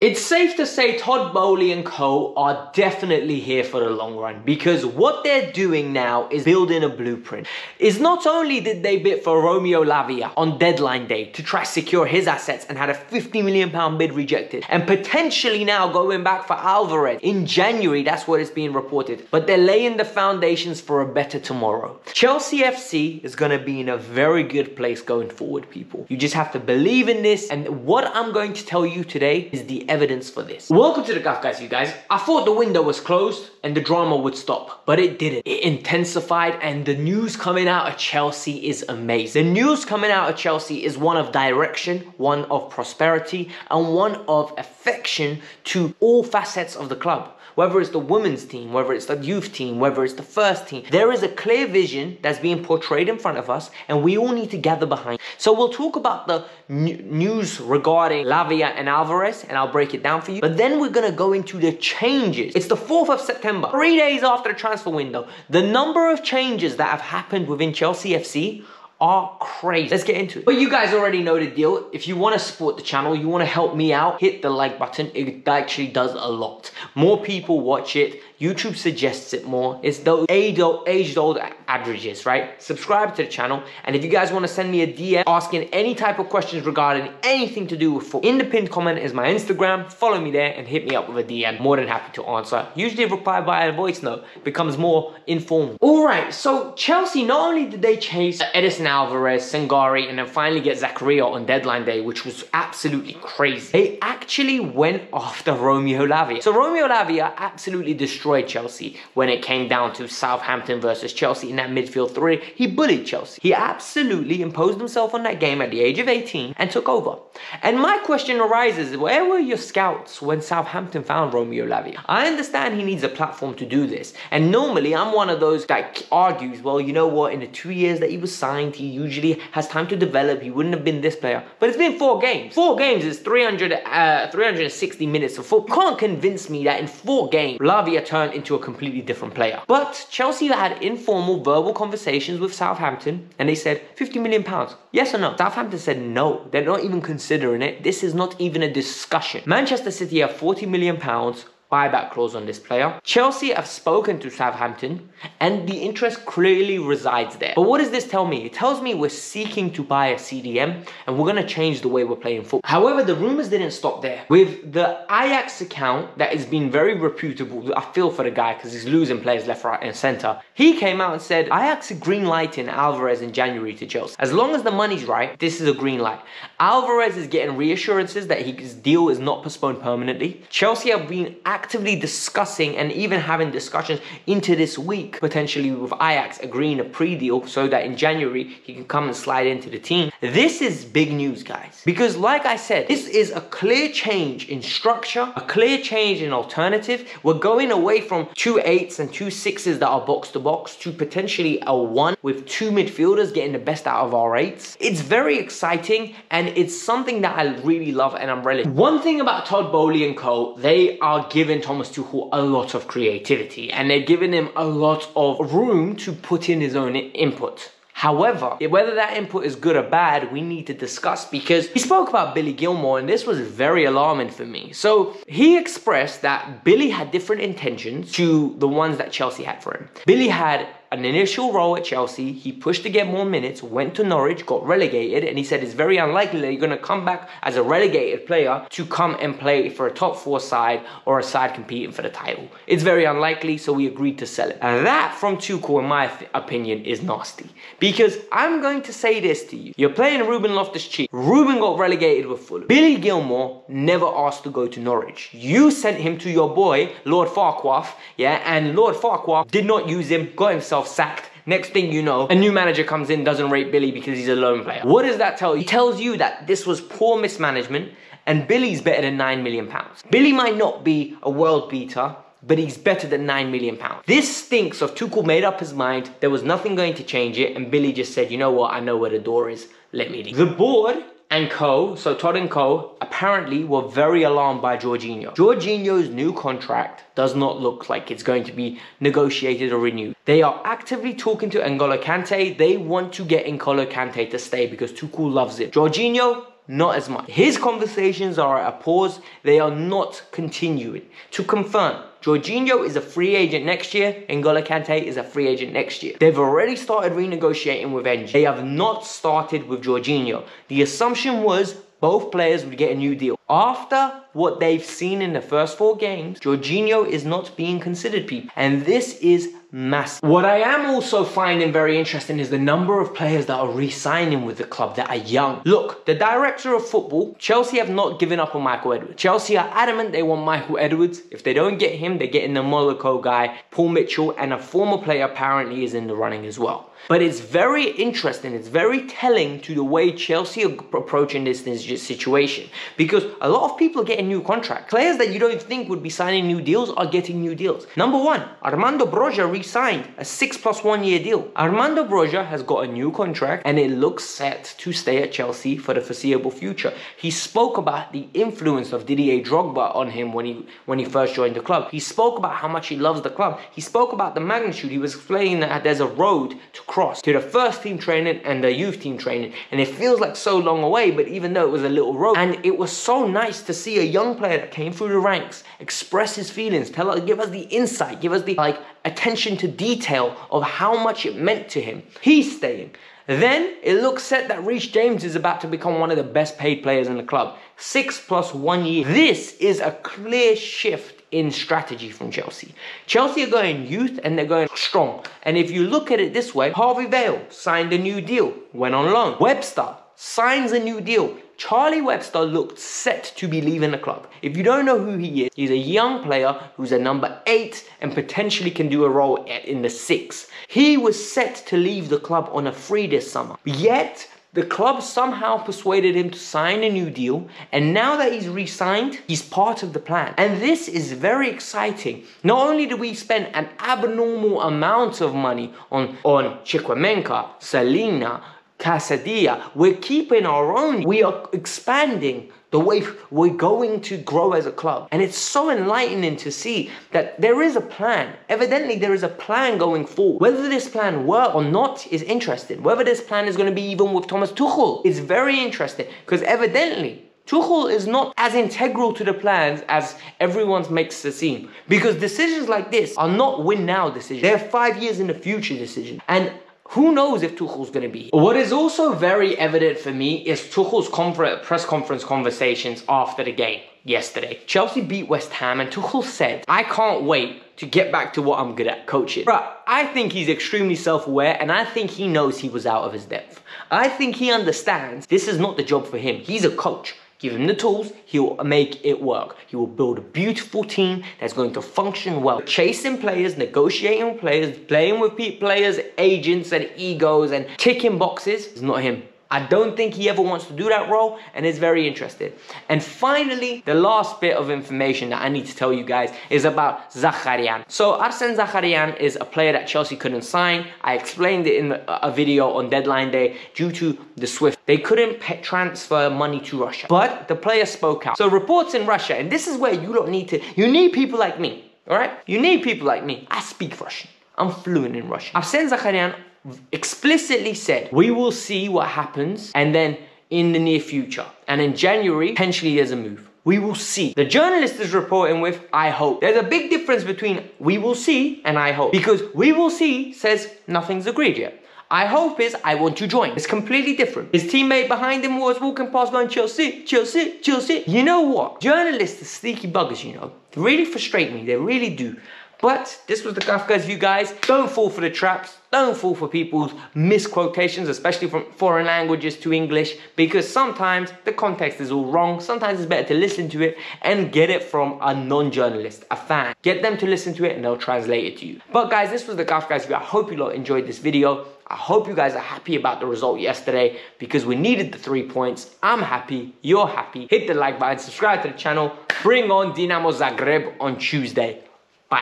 It's safe to say Todd Boehly and co are definitely here for the long run, because what they're doing now is building a blueprint. Is not only did they bid for Romeo Lavia on deadline day to try secure his assets and had a £50 million bid rejected, and potentially now going back for Alvarez in January, that's what is being reported, but they're laying the foundations for a better tomorrow. Chelsea FC is going to be in a very good place going forward, people. You just have to believe in this, and what I'm going to tell you today is the evidence for this. Welcome to the Gaff Guys, you guys. I thought the window was closed and the drama would stop, but it didn't. It intensified, and the news coming out of Chelsea is amazing. The news coming out of Chelsea is one of direction, one of prosperity, and one of affection to all facets of the club. Whether it's the women's team, whether it's the youth team, whether it's the first team, there is a clear vision that's being portrayed in front of us, and we all need to gather behind. So we'll talk about the news regarding Lavia and Alvarez, and I'll break it down for you. But then we're going to go into the changes. It's the 4th of September, 3 days after the transfer window. The number of changes that have happened within Chelsea FC are crazy. Let's get into it. But you guys already know the deal. If you want to support the channel, you want to help me out, hit the like button. It actually does a lot. More people watch it. YouTube suggests it more. It's those age-old averages, right? Subscribe to the channel. And if you guys want to send me a DM asking any type of questions regarding anything to do with football, in the pinned comment is my Instagram. Follow me there and hit me up with a DM. More than happy to answer. Usually reply by a voice note. Becomes more informed. All right, so Chelsea, not only did they chase Edison Alvarez, Singari, and then finally get Zakaria on deadline day, which was absolutely crazy, they actually went after Romeo Lavia. So Romeo Lavia absolutely destroyed Chelsea when it came down to Southampton versus Chelsea in that midfield three. He bullied Chelsea. He absolutely imposed himself on that game at the age of 18 and took over. And my question arises, where were your scouts when Southampton found Romeo Lavia? I understand he needs a platform to do this. And normally I'm one of those that argues, well, you know what, in the 2 years that he was signed, he usually has time to develop. He wouldn't have been this player. But it's been 4 games. 4 games is 360 minutes of football. You can't convince me that in 4 games, Lavia turned into a completely different player. But Chelsea had informal verbal conversations with Southampton, and they said £50 million, yes or no? Southampton said no, they're not even considering it. This is not even a discussion. Manchester City have £40 million buyback clause on this player. Chelsea have spoken to Southampton, and the interest clearly resides there. But what does this tell me? It tells me we're seeking to buy a CDM, and we're going to change the way we're playing football. However, the rumours didn't stop there. With the Ajax account that has been very reputable, I feel for the guy because he's losing players left, right and centre. He came out and said, Ajax are green lighting Alvarez in January to Chelsea. As long as the money's right, this is a green light. Alvarez is getting reassurances that his deal is not postponed permanently. Chelsea have been actively discussing and even having discussions into this week, potentially with Ajax agreeing a pre-deal so that in January he can come and slide into the team. This is big news, guys, because like I said, this is a clear change in structure, a clear change in alternative. We're going away from 2 8s and 2 6s that are box to box to potentially a 1 with 2 midfielders getting the best out of our 8s. It's very exciting, and it's something that I really love and I'm relishing. One thing about Todd Boehly and co, they are giving Thomas Tuchel a lot of creativity, and they're giving him a lot of room to put in his own input. However, whether that input is good or bad, we need to discuss, because he spoke about Billy Gilmour, and this was very alarming for me. So he expressed that Billy had different intentions to the ones that Chelsea had for him. Billy had an initial role at Chelsea, he pushed to get more minutes, went to Norwich, got relegated, and he said it's very unlikely that you're going to come back as a relegated player to come and play for a top 4 side or a side competing for the title. It's very unlikely, so we agreed to sell it. And that from Tuchel, in my opinion, is nasty, because I'm going to say this to you. You're playing Ruben Loftus-Cheek. Ruben got relegated with Fulham. Billy Gilmour never asked to go to Norwich. You sent him to your boy, Lord Farquhar, yeah, and Lord Farquhar did not use him, got himself sacked. Next thing you know, a new manager comes in, doesn't rate Billy because he's a lone player. What does that tell you? It tells you that this was poor mismanagement, and Billy's better than £9 million. Billy might not be a world beater, but he's better than £9 million. This stinks of Tuchel made up his mind, there was nothing going to change it, and Billy just said, you know what, I know where the door is, let me leave. The board and co, so Todd and co, apparently were very alarmed by Jorginho. Jorginho's new contract does not look like it's going to be negotiated or renewed. They are actively talking to Ngolo Kante. They want to get Ngolo Kante to stay because Tuchel loves it. Jorginho not as much. His conversations are at a pause. They are not continuing. To confirm, Jorginho is a free agent next year. Ngolo Kante is a free agent next year. They've already started renegotiating with NG. They have not started with Jorginho. The assumption was both players would get a new deal. After what they've seen in the first 4 games, Jorginho is not being considered, people. And this is massive. What I am also finding very interesting is the number of players that are re-signing with the club that are young. Look, the director of football, Chelsea have not given up on Michael Edwards. Chelsea are adamant they want Michael Edwards. If they don't get him, they're getting the Monaco guy, Paul Mitchell, and a former player apparently is in the running as well. But it's very interesting, it's very telling to the way Chelsea are approaching this situation, because a lot of people are getting new contracts. Players that you don't think would be signing new deals are getting new deals. Number one, Armando Broja re-signed a 6+1 year deal. Armando Broja has got a new contract and it looks set to stay at Chelsea for the foreseeable future. He spoke about the influence of Didier Drogba on him when he first joined the club. He spoke about how much he loves the club. He spoke about the magnitude. He was explaining that there's a road to cross to the first team training and the youth team training, and it feels like so long away, but even though it was a little road. And it was so nice to see a young player that came through the ranks express his feelings, tell us, give us the insight, give us the attention to detail of how much it meant to him. He's staying. Then it looks set that Reese James is about to become one of the best paid players in the club. 6+1 year. This is a clear shift in strategy from Chelsea. Chelsea are going youth and they're going strong. And if you look at it this way, Harvey Vale signed a new deal, went on loan. Webster signs a new deal. Charlie Webster looked set to be leaving the club. If you don't know who he is, he's a young player who's a number 8 and potentially can do a role in the 6. He was set to leave the club on a free this summer. Yet, the club somehow persuaded him to sign a new deal, and now that he's re-signed, he's part of the plan. And this is very exciting. Not only do we spend an abnormal amount of money on Chiquemenca, Salina, Casadilla, we're keeping our own. We are expanding the way we're going to grow as a club. And it's so enlightening to see that there is a plan. Evidently, there is a plan going forward. Whether this plan works or not is interesting. Whether this plan is going to be even with Thomas Tuchel is very interesting, because evidently, Tuchel is not as integral to the plans as everyone makes it seem. Because decisions like this are not win-now decisions. They're 5 years in the future decisions. And who knows if Tuchel's going to be here. What is also very evident for me is Tuchel's press conference conversations after the game yesterday. Chelsea beat West Ham and Tuchel said, "I can't wait to get back to what I'm good at, coaching." Bruh, I think he's extremely self-aware, and I think he knows he was out of his depth. I think he understands this is not the job for him. He's a coach. Give him the tools, he'll make it work. He will build a beautiful team that's going to function well. Chasing players, negotiating with players, playing with players, agents and egos and ticking boxes is not him. I don't think he ever wants to do that role, and is very interested. And finally, the last bit of information that I need to tell you guys is about Zacharjan. So Arsen Zacharjan is a player that Chelsea couldn't sign. I explained it in a video on deadline day. Due to the Swift, they couldn't transfer money to Russia, but the player spoke out. So reports in Russia, and this is where you don't need to, you need people like me, all right? You need people like me. I speak Russian. I'm fluent in Russian. Arsen Zacharjan explicitly said, "We will see what happens, and then in the near future, and in January, potentially there's a move. We will see." The journalist is reporting with "I hope." There's a big difference between "we will see" and "I hope," because "we will see" says nothing's agreed yet. "I hope" is "I want to join." It's completely different. His teammate behind him was walking past going, "Chelsea, Chelsea, Chelsea." You know what? Journalists are sneaky buggers, you know. They really frustrate me, they really do. But this was the Kafka's view, guys. Don't fall for the traps. Don't fall for people's misquotations, especially from foreign languages to English, because sometimes the context is all wrong. Sometimes it's better to listen to it and get it from a non-journalist, a fan. Get them to listen to it and they'll translate it to you. But guys, this was the Kafka's view. I hope you lot enjoyed this video. I hope you guys are happy about the result yesterday, because we needed the 3 points. I'm happy, you're happy. Hit the like button, subscribe to the channel. Bring on Dinamo Zagreb on Tuesday.